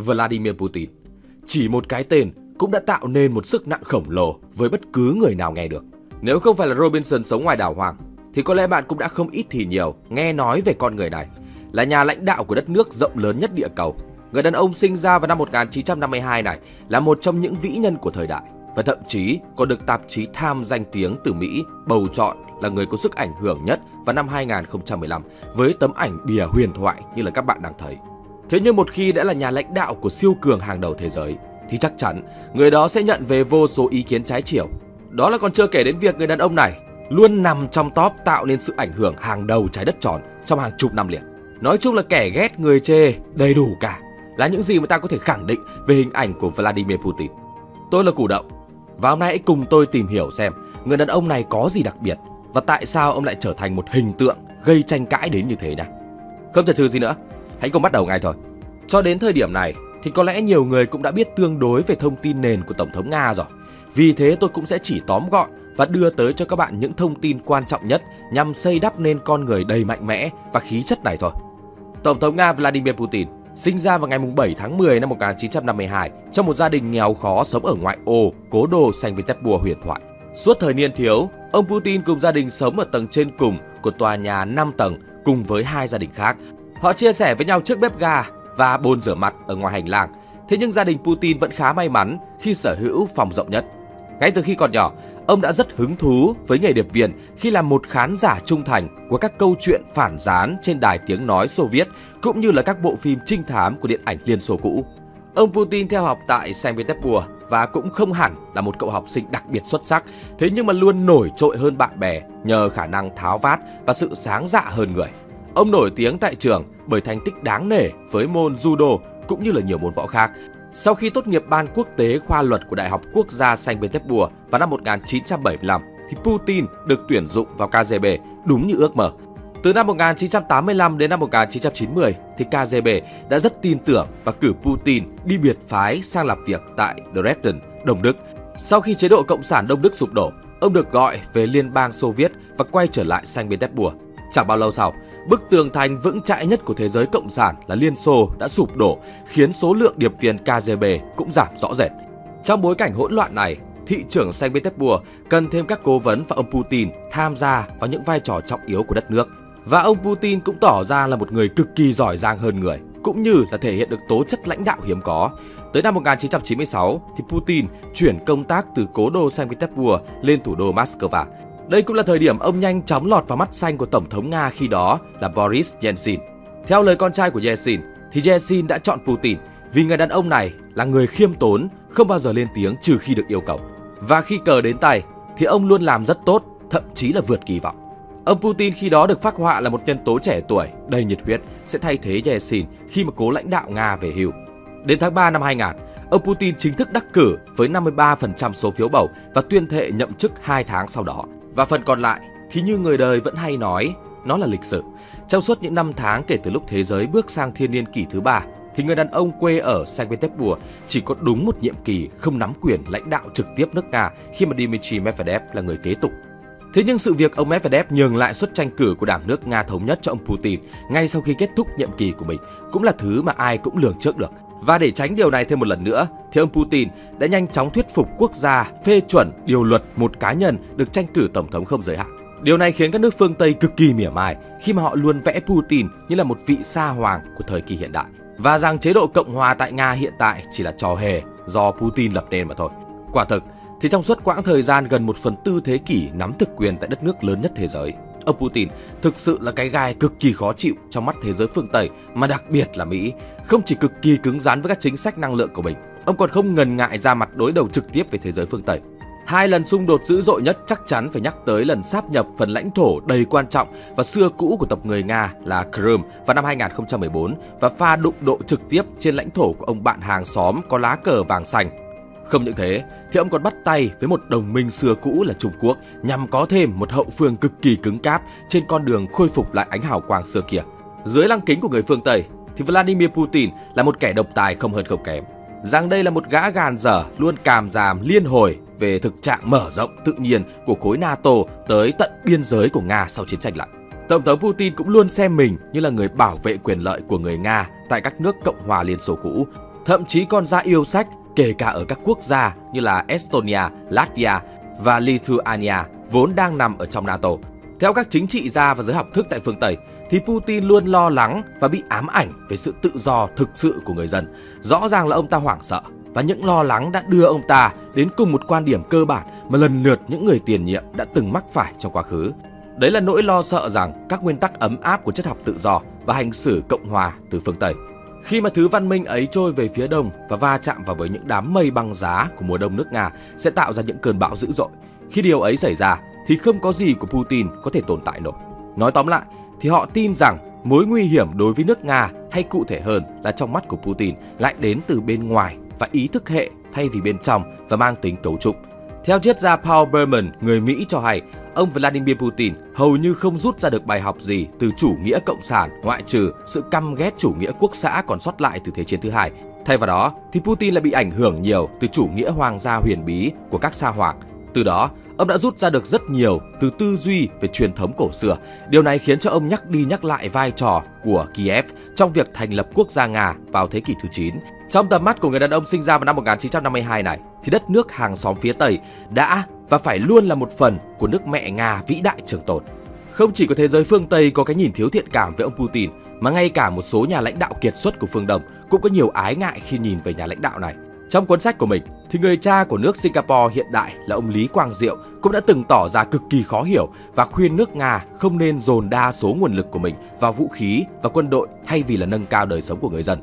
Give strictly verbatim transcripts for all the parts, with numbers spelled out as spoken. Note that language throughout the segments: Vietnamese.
Vladimir Putin. Chỉ một cái tên cũng đã tạo nên một sức nặng khổng lồ với bất cứ người nào nghe được. Nếu không phải là Robinson sống ngoài đảo hoang, thì có lẽ bạn cũng đã không ít thì nhiều nghe nói về con người này. Là nhà lãnh đạo của đất nước rộng lớn nhất địa cầu, người đàn ông sinh ra vào năm một nghìn chín trăm năm mươi hai này là một trong những vĩ nhân của thời đại và thậm chí còn được tạp chí Time danh tiếng từ Mỹ bầu chọn là người có sức ảnh hưởng nhất vào năm hai nghìn không trăm mười lăm với tấm ảnh bìa huyền thoại như là các bạn đang thấy. Thế nhưng một khi đã là nhà lãnh đạo của siêu cường hàng đầu thế giới thì chắc chắn người đó sẽ nhận về vô số ý kiến trái chiều. Đó là còn chưa kể đến việc người đàn ông này luôn nằm trong top tạo nên sự ảnh hưởng hàng đầu trái đất tròn trong hàng chục năm liền. Nói chung là kẻ ghét người chê đầy đủ cả, là những gì mà ta có thể khẳng định về hình ảnh của Vladimir Putin. Tôi là Củ Đậu và hôm nay hãy cùng tôi tìm hiểu xem người đàn ông này có gì đặc biệt và tại sao ông lại trở thành một hình tượng gây tranh cãi đến như thế này. Không chần chừ gì nữa, hãy cùng bắt đầu ngay thôi. Cho đến thời điểm này thì có lẽ nhiều người cũng đã biết tương đối về thông tin nền của Tổng thống Nga rồi. Vì thế tôi cũng sẽ chỉ tóm gọn và đưa tới cho các bạn những thông tin quan trọng nhất nhằm xây đắp nên con người đầy mạnh mẽ và khí chất này thôi. Tổng thống Nga Vladimir Putin sinh ra vào ngày bảy tháng mười năm một nghìn chín trăm năm mươi hai trong một gia đình nghèo khó sống ở ngoại ô cố đô Saint Petersburg huyền thoại. Suốt thời niên thiếu, ông Putin cùng gia đình sống ở tầng trên cùng của tòa nhà năm tầng cùng với hai gia đình khác. Họ chia sẻ với nhau chiếc bếp ga và bồn rửa mặt ở ngoài hành lang. Thế nhưng gia đình Putin vẫn khá may mắn khi sở hữu phòng rộng nhất. Ngay từ khi còn nhỏ, ông đã rất hứng thú với nghề điệp viên khi là một khán giả trung thành của các câu chuyện phản gián trên đài tiếng nói Xô Viết cũng như là các bộ phim trinh thám của điện ảnh Liên Xô cũ. Ông Putin theo học tại Saint Petersburg và cũng không hẳn là một cậu học sinh đặc biệt xuất sắc, thế nhưng mà luôn nổi trội hơn bạn bè nhờ khả năng tháo vát và sự sáng dạ hơn người. Ông nổi tiếng tại trường bởi thành tích đáng nể với môn judo cũng như là nhiều môn võ khác. Sau khi tốt nghiệp ban quốc tế khoa luật của Đại học Quốc gia Saint Petersburg vào năm một nghìn chín trăm bảy mươi lăm, thì Putin được tuyển dụng vào K G B đúng như ước mơ. Từ năm một nghìn chín trăm tám mươi lăm đến năm một nghìn chín trăm chín mươi, thì K G B đã rất tin tưởng và cử Putin đi biệt phái sang làm việc tại Dresden, Đông Đức. Sau khi chế độ Cộng sản Đông Đức sụp đổ, ông được gọi về Liên bang Xô Viết và quay trở lại Saint Petersburg. Chẳng bao lâu sau, bức tường thành vững chãi nhất của thế giới cộng sản là Liên Xô đã sụp đổ, khiến số lượng điệp viên K G B cũng giảm rõ rệt. Trong bối cảnh hỗn loạn này, thị trưởng Saint Petersburg cần thêm các cố vấn và ông Putin tham gia vào những vai trò trọng yếu của đất nước. Và ông Putin cũng tỏ ra là một người cực kỳ giỏi giang hơn người, cũng như là thể hiện được tố chất lãnh đạo hiếm có. Tới năm một nghìn chín trăm chín mươi sáu, thì Putin chuyển công tác từ cố đô Saint Petersburg lên thủ đô Moscow. Đây cũng là thời điểm ông nhanh chóng lọt vào mắt xanh của Tổng thống Nga khi đó là Boris Yeltsin. Theo lời con trai của Yeltsin, thì Yeltsin đã chọn Putin vì người đàn ông này là người khiêm tốn, không bao giờ lên tiếng trừ khi được yêu cầu. Và khi cờ đến tay, thì ông luôn làm rất tốt, thậm chí là vượt kỳ vọng. Ông Putin khi đó được phác họa là một nhân tố trẻ tuổi, đầy nhiệt huyết, sẽ thay thế Yeltsin khi mà cố lãnh đạo Nga về hưu. Đến tháng ba năm hai nghìn, ông Putin chính thức đắc cử với năm mươi ba phần trăm số phiếu bầu và tuyên thệ nhậm chức hai tháng sau đó. Và phần còn lại thì như người đời vẫn hay nói, nó là lịch sử. Trong suốt những năm tháng kể từ lúc thế giới bước sang thiên niên kỷ thứ ba, thì người đàn ông quê ở Saint Petersburg chỉ có đúng một nhiệm kỳ không nắm quyền lãnh đạo trực tiếp nước Nga khi mà Dmitry Medvedev là người kế tục. Thế nhưng sự việc ông Medvedev nhường lại suất tranh cử của đảng nước Nga thống nhất cho ông Putin ngay sau khi kết thúc nhiệm kỳ của mình cũng là thứ mà ai cũng lường trước được. Và để tránh điều này thêm một lần nữa, thì ông Putin đã nhanh chóng thuyết phục quốc gia phê chuẩn điều luật một cá nhân được tranh cử tổng thống không giới hạn. Điều này khiến các nước phương Tây cực kỳ mỉa mai khi mà họ luôn vẽ Putin như là một vị sa hoàng của thời kỳ hiện đại. Và rằng chế độ Cộng hòa tại Nga hiện tại chỉ là trò hề do Putin lập nên mà thôi. Quả thực, thì trong suốt quãng thời gian gần một phần tư thế kỷ nắm thực quyền tại đất nước lớn nhất thế giới, ông Putin thực sự là cái gai cực kỳ khó chịu trong mắt thế giới phương Tây, mà đặc biệt là Mỹ. Không chỉ cực kỳ cứng rắn với các chính sách năng lượng của mình, ông còn không ngần ngại ra mặt đối đầu trực tiếp với thế giới phương Tây. Hai lần xung đột dữ dội nhất chắc chắn phải nhắc tới lần sáp nhập phần lãnh thổ đầy quan trọng và xưa cũ của tộc người Nga là Crimea vào năm hai nghìn không trăm mười bốn và pha đụng độ trực tiếp trên lãnh thổ của ông bạn hàng xóm có lá cờ vàng xanh. Không những thế, thì ông còn bắt tay với một đồng minh xưa cũ là Trung Quốc nhằm có thêm một hậu phương cực kỳ cứng cáp trên con đường khôi phục lại ánh hào quang xưa kia. Dưới lăng kính của người phương Tây, thì Vladimir Putin là một kẻ độc tài không hơn không kém. Rằng đây là một gã gàn dở luôn càm ràm liên hồi về thực trạng mở rộng tự nhiên của khối NATO tới tận biên giới của Nga sau chiến tranh lạnh. Tổng thống Putin cũng luôn xem mình như là người bảo vệ quyền lợi của người Nga tại các nước Cộng hòa Liên Xô cũ. thậm chí còn ra yêu sách, kể cả ở các quốc gia như là Estonia, Latvia và Lithuania vốn đang nằm ở trong NATO. Theo các chính trị gia và giới học thức tại phương Tây, thì Putin luôn lo lắng và bị ám ảnh về sự tự do thực sự của người dân. Rõ ràng là ông ta hoảng sợ, và những lo lắng đã đưa ông ta đến cùng một quan điểm cơ bản mà lần lượt những người tiền nhiệm đã từng mắc phải trong quá khứ. Đấy là nỗi lo sợ rằng các nguyên tắc ấm áp của triết học tự do và hành xử cộng hòa từ phương Tây. Khi mà thứ văn minh ấy trôi về phía đông và va chạm vào với những đám mây băng giá của mùa đông nước Nga sẽ tạo ra những cơn bão dữ dội. Khi điều ấy xảy ra thì không có gì của Putin có thể tồn tại nổi. Nói tóm lại thì họ tin rằng mối nguy hiểm đối với nước Nga, hay cụ thể hơn là trong mắt của Putin, lại đến từ bên ngoài và ý thức hệ thay vì bên trong và mang tính cấu trúc. Theo triết gia Paul Berman, người Mỹ cho hay, ông Vladimir Putin hầu như không rút ra được bài học gì từ chủ nghĩa cộng sản ngoại trừ sự căm ghét chủ nghĩa quốc xã còn sót lại từ Thế chiến thứ hai. Thay vào đó thì Putin lại bị ảnh hưởng nhiều từ chủ nghĩa hoàng gia huyền bí của các sa hoàng. Từ đó, ông đã rút ra được rất nhiều từ tư duy về truyền thống cổ xưa. Điều này khiến cho ông nhắc đi nhắc lại vai trò của Kiev trong việc thành lập quốc gia Nga vào thế kỷ thứ chín. Trong tầm mắt của người đàn ông sinh ra vào năm một nghìn chín trăm năm mươi hai này, thì đất nước hàng xóm phía Tây đã và phải luôn là một phần của nước mẹ Nga vĩ đại trường tồn. Không chỉ có thế giới phương Tây có cái nhìn thiếu thiện cảm với ông Putin, mà ngay cả một số nhà lãnh đạo kiệt xuất của phương Đông cũng có nhiều ái ngại khi nhìn về nhà lãnh đạo này. Trong cuốn sách của mình, thì người cha của nước Singapore hiện đại là ông Lý Quang Diệu cũng đã từng tỏ ra cực kỳ khó hiểu và khuyên nước Nga không nên dồn đa số nguồn lực của mình vào vũ khí và quân đội thay vì là nâng cao đời sống của người dân.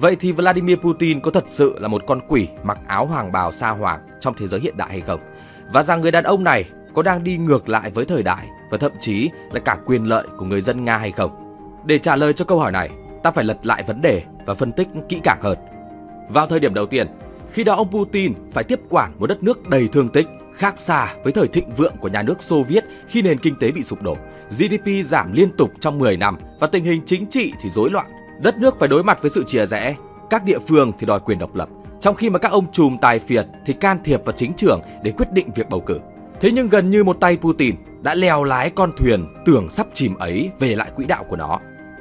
Vậy thì Vladimir Putin có thật sự là một con quỷ mặc áo hoàng bào sa hoàng trong thế giới hiện đại hay không? Và rằng người đàn ông này có đang đi ngược lại với thời đại và thậm chí là cả quyền lợi của người dân Nga hay không? Để trả lời cho câu hỏi này, ta phải lật lại vấn đề và phân tích kỹ càng hơn. Vào thời điểm đầu tiên, khi đó ông Putin phải tiếp quản một đất nước đầy thương tích, khác xa với thời thịnh vượng của nhà nước Xô Viết khi nền kinh tế bị sụp đổ, giê đê pê giảm liên tục trong mười năm và tình hình chính trị thì rối loạn. Đất nước phải đối mặt với sự chia rẽ, các địa phương thì đòi quyền độc lập, trong khi mà các ông trùm tài phiệt thì can thiệp vào chính trường để quyết định việc bầu cử. Thế nhưng gần như một tay Putin đã lèo lái con thuyền tưởng sắp chìm ấy về lại quỹ đạo của nó.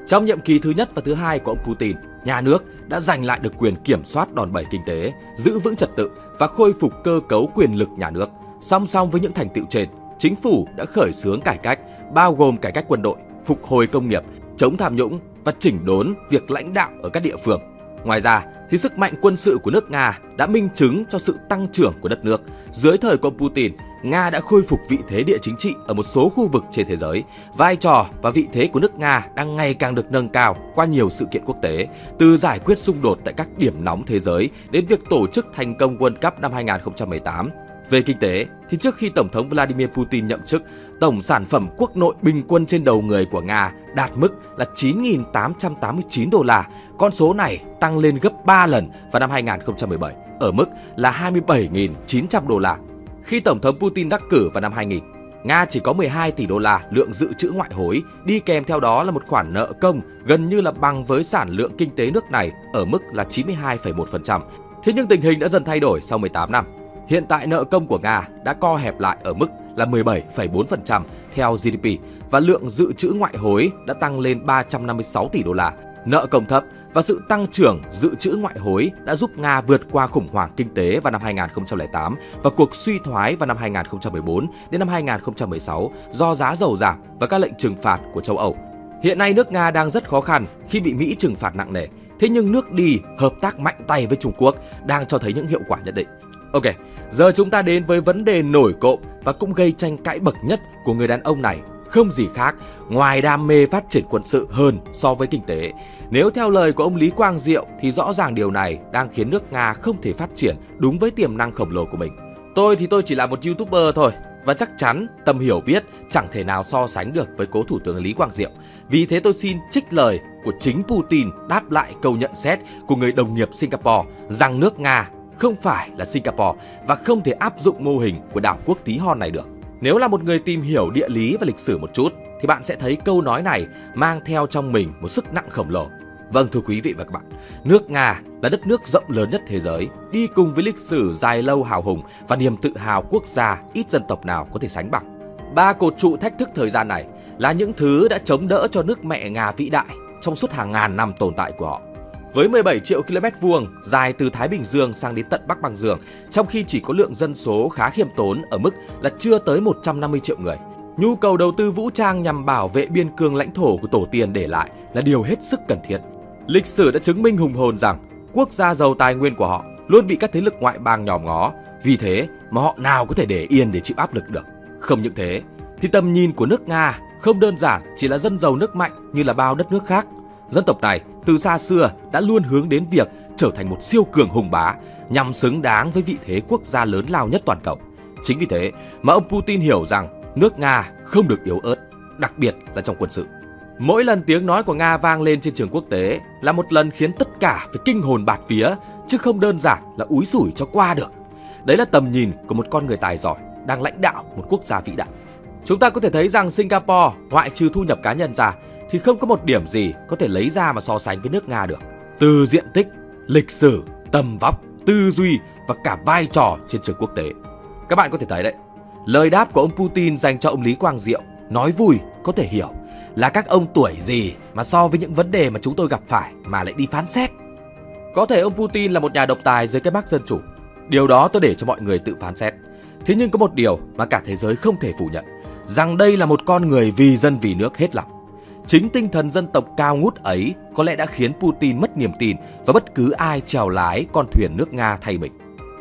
Trong nhiệm kỳ thứ nhất và thứ hai của ông Putin, nhà nước đã giành lại được quyền kiểm soát đòn bẩy kinh tế, giữ vững trật tự và khôi phục cơ cấu quyền lực nhà nước. Song song với những thành tựu trên, chính phủ đã khởi xướng cải cách, bao gồm cải cách quân đội, phục hồi công nghiệp, chống tham nhũng và chỉnh đốn việc lãnh đạo ở các địa phương. Ngoài ra, thì sức mạnh quân sự của nước Nga đã minh chứng cho sự tăng trưởng của đất nước. Dưới thời của Putin, Nga đã khôi phục vị thế địa chính trị ở một số khu vực trên thế giới. Vai trò và vị thế của nước Nga đang ngày càng được nâng cao qua nhiều sự kiện quốc tế, từ giải quyết xung đột tại các điểm nóng thế giới đến việc tổ chức thành công World Cup năm hai nghìn không trăm mười tám. Về kinh tế, thì trước khi Tổng thống Vladimir Putin nhậm chức, tổng sản phẩm quốc nội bình quân trên đầu người của Nga đạt mức là chín nghìn tám trăm tám mươi chín đô la. Con số này tăng lên gấp ba lần vào năm hai nghìn không trăm mười bảy, ở mức là hai mươi bảy nghìn chín trăm đô la. Khi Tổng thống Putin đắc cử vào năm hai nghìn, Nga chỉ có mười hai tỷ đô la lượng dự trữ ngoại hối, đi kèm theo đó là một khoản nợ công gần như là bằng với sản lượng kinh tế nước này ở mức là chín mươi hai phẩy một phần trăm. Thế nhưng tình hình đã dần thay đổi sau mười tám năm. Hiện tại nợ công của Nga đã co hẹp lại ở mức là mười bảy phẩy bốn phần trăm theo giê đê pê và lượng dự trữ ngoại hối đã tăng lên ba trăm năm mươi sáu tỷ đô la. Nợ công thấp và sự tăng trưởng dự trữ ngoại hối đã giúp Nga vượt qua khủng hoảng kinh tế vào năm hai nghìn không trăm lẻ tám và cuộc suy thoái vào năm hai nghìn không trăm mười bốn đến năm hai nghìn không trăm mười sáu do giá dầu giảm và các lệnh trừng phạt của châu Âu. Hiện nay nước Nga đang rất khó khăn khi bị Mỹ trừng phạt nặng nề. Thế nhưng nước đi hợp tác mạnh tay với Trung Quốc đang cho thấy những hiệu quả nhất định. Ok, giờ chúng ta đến với vấn đề nổi cộm và cũng gây tranh cãi bậc nhất của người đàn ông này. Không gì khác ngoài đam mê phát triển quân sự hơn so với kinh tế. Nếu theo lời của ông Lý Quang Diệu thì rõ ràng điều này đang khiến nước Nga không thể phát triển đúng với tiềm năng khổng lồ của mình. Tôi thì tôi chỉ là một YouTuber thôi, và chắc chắn tầm hiểu biết chẳng thể nào so sánh được với cố thủ tướng Lý Quang Diệu. Vì thế tôi xin trích lời của chính Putin đáp lại câu nhận xét của người đồng nghiệp Singapore rằng nước Nga không phải là Singapore và không thể áp dụng mô hình của đảo quốc tí hon này được. Nếu là một người tìm hiểu địa lý và lịch sử một chút thì bạn sẽ thấy câu nói này mang theo trong mình một sức nặng khổng lồ. Vâng, thưa quý vị và các bạn, nước Nga là đất nước rộng lớn nhất thế giới, đi cùng với lịch sử dài lâu hào hùng và niềm tự hào quốc gia ít dân tộc nào có thể sánh bằng. Ba cột trụ thách thức thời gian này là những thứ đã chống đỡ cho nước mẹ Nga vĩ đại trong suốt hàng ngàn năm tồn tại của họ. với mười bảy triệu ki lô mét vuông dài từ Thái Bình Dương sang đến tận Bắc Băng Dương, trong khi chỉ có lượng dân số khá khiêm tốn ở mức là chưa tới một trăm năm mươi triệu người. Nhu cầu đầu tư vũ trang nhằm bảo vệ biên cương lãnh thổ của tổ tiên để lại là điều hết sức cần thiết. Lịch sử đã chứng minh hùng hồn rằng quốc gia giàu tài nguyên của họ luôn bị các thế lực ngoại bang nhòm ngó, vì thế mà họ nào có thể để yên để chịu áp lực được. Không những thế, thì tầm nhìn của nước Nga không đơn giản chỉ là dân giàu nước mạnh như là bao đất nước khác. Dân tộc này từ xa xưa đã luôn hướng đến việc trở thành một siêu cường hùng bá nhằm xứng đáng với vị thế quốc gia lớn lao nhất toàn cầu. Chính vì thế mà ông Putin hiểu rằng nước Nga không được yếu ớt, đặc biệt là trong quân sự. Mỗi lần tiếng nói của Nga vang lên trên trường quốc tế là một lần khiến tất cả phải kinh hồn bạt vía, chứ không đơn giản là úi sủi cho qua được. Đấy là tầm nhìn của một con người tài giỏi đang lãnh đạo một quốc gia vĩ đại. Chúng ta có thể thấy rằng Singapore, ngoại trừ thu nhập cá nhân ra, thì không có một điểm gì có thể lấy ra mà so sánh với nước Nga được. Từ diện tích, lịch sử, tầm vóc, tư duy và cả vai trò trên trường quốc tế. Các bạn có thể thấy đấy, lời đáp của ông Putin dành cho ông Lý Quang Diệu nói vui có thể hiểu là các ông tuổi gì mà so với những vấn đề mà chúng tôi gặp phải mà lại đi phán xét. Có thể ông Putin là một nhà độc tài dưới cái mác dân chủ. Điều đó tôi để cho mọi người tự phán xét. Thế nhưng có một điều mà cả thế giới không thể phủ nhận, rằng đây là một con người vì dân vì nước hết lòng. Chính tinh thần dân tộc cao ngút ấy có lẽ đã khiến Putin mất niềm tin và bất cứ ai chèo lái con thuyền nước Nga thay mình.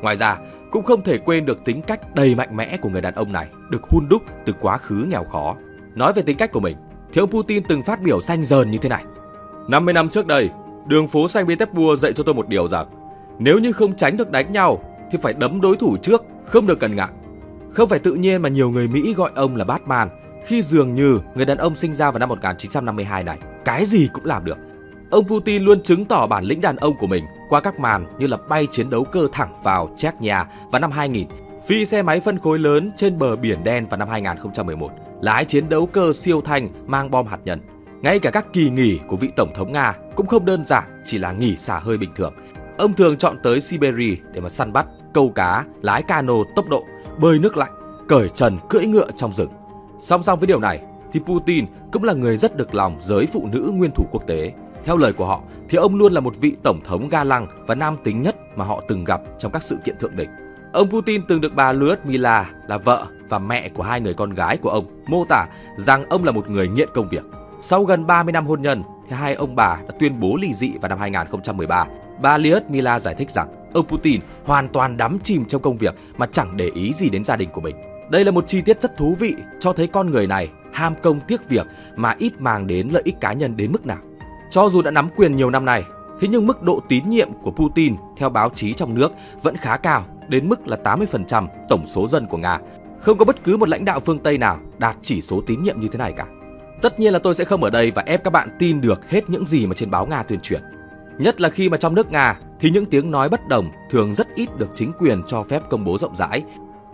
Ngoài ra, cũng không thể quên được tính cách đầy mạnh mẽ của người đàn ông này, được hun đúc từ quá khứ nghèo khó. Nói về tính cách của mình, thì ông Putin từng phát biểu xanh dờn như thế này: năm mươi năm trước đây, đường phố Saint Petersburg dạy cho tôi một điều rằng nếu như không tránh được đánh nhau thì phải đấm đối thủ trước, không được cằn nhằn. Không phải tự nhiên mà nhiều người Mỹ gọi ông là Batman, khi dường như người đàn ông sinh ra vào năm một nghìn chín trăm năm mươi hai này, cái gì cũng làm được. Ông Putin luôn chứng tỏ bản lĩnh đàn ông của mình qua các màn như là bay chiến đấu cơ thẳng vào Chechnya vào năm hai nghìn, phi xe máy phân khối lớn trên bờ Biển Đen vào năm hai nghìn không trăm mười một, lái chiến đấu cơ siêu thanh mang bom hạt nhân. Ngay cả các kỳ nghỉ của vị Tổng thống Nga cũng không đơn giản chỉ là nghỉ xả hơi bình thường. Ông thường chọn tới Siberia để mà săn bắt, câu cá, lái cano tốc độ, bơi nước lạnh, cởi trần cưỡi ngựa trong rừng. Song song với điều này thì Putin cũng là người rất được lòng giới phụ nữ nguyên thủ quốc tế. Theo lời của họ thì ông luôn là một vị tổng thống ga lăng và nam tính nhất mà họ từng gặp trong các sự kiện thượng đỉnh. Ông Putin từng được bà Lyudmila, là vợ và mẹ của hai người con gái của ông, mô tả rằng ông là một người nghiện công việc. Sau gần ba mươi năm hôn nhân thì hai ông bà đã tuyên bố ly dị vào năm hai nghìn không trăm mười ba. Bà Lyudmila giải thích rằng ông Putin hoàn toàn đắm chìm trong công việc mà chẳng để ý gì đến gia đình của mình. Đây là một chi tiết rất thú vị cho thấy con người này ham công tiếc việc mà ít màng đến lợi ích cá nhân đến mức nào. Cho dù đã nắm quyền nhiều năm nay, thế nhưng mức độ tín nhiệm của Putin theo báo chí trong nước vẫn khá cao, đến mức là tám mươi phần trăm tổng số dân của Nga. Không có bất cứ một lãnh đạo phương Tây nào đạt chỉ số tín nhiệm như thế này cả. Tất nhiên là tôi sẽ không ở đây và ép các bạn tin được hết những gì mà trên báo Nga tuyên truyền. Nhất là khi mà trong nước Nga thì những tiếng nói bất đồng thường rất ít được chính quyền cho phép công bố rộng rãi.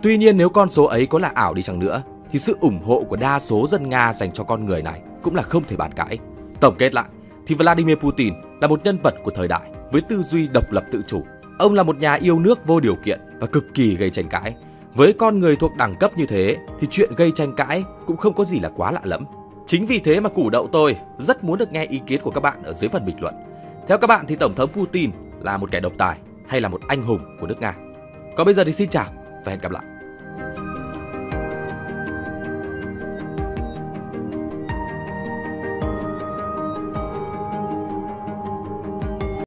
Tuy nhiên, nếu con số ấy có là ảo đi chăng nữa thì sự ủng hộ của đa số dân Nga dành cho con người này cũng là không thể bàn cãi. Tổng kết lại thì Vladimir Putin là một nhân vật của thời đại với tư duy độc lập tự chủ. Ông là một nhà yêu nước vô điều kiện và cực kỳ gây tranh cãi. Với con người thuộc đẳng cấp như thế thì chuyện gây tranh cãi cũng không có gì là quá lạ lẫm. Chính vì thế mà Củ Đậu tôi rất muốn được nghe ý kiến của các bạn ở dưới phần bình luận. Theo các bạn thì Tổng thống Putin là một kẻ độc tài hay là một anh hùng của nước Nga? Còn bây giờ thì xin chào và hẹn gặp lại.